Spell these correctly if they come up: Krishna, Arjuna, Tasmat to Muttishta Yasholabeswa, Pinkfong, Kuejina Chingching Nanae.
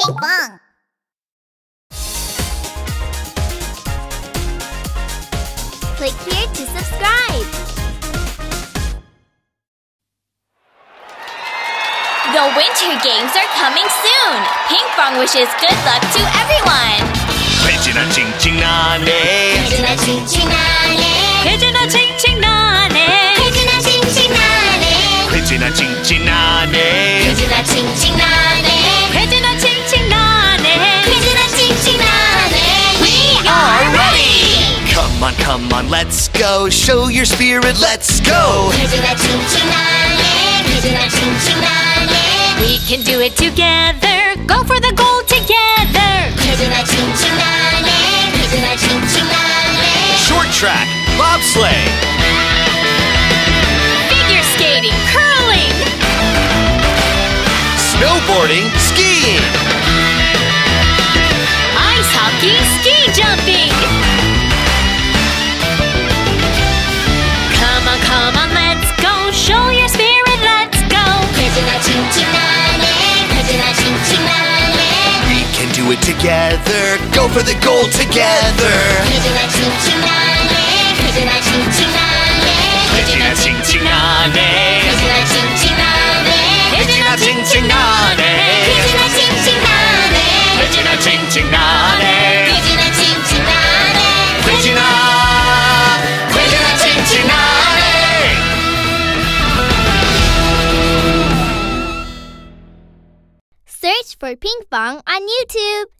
Pinkfong. Click here to subscribe. The Winter Games are coming soon. Pinkfong wishes good luck to everyone. 회진아 칭칭 나네. 회진아 칭칭 나네. 회진아 칭칭 나네. 회진아 칭칭 나네. 회진아 칭칭 나네. 회진아 칭칭 나네. 회진아 칭칭 나네. 회진아 칭칭 나네. We are ready. Come on, come on, let's go. Show your spirit, let's go. We can do it together. Go for the goal together. Short track, bobsleigh, figure skating, curling, snowboarding, skiing, ice hockey, ski jumping. Come on, let's go. Show your spirit, let's go. We can do it together. Go for the goal together. Search for Pinkfong on YouTube.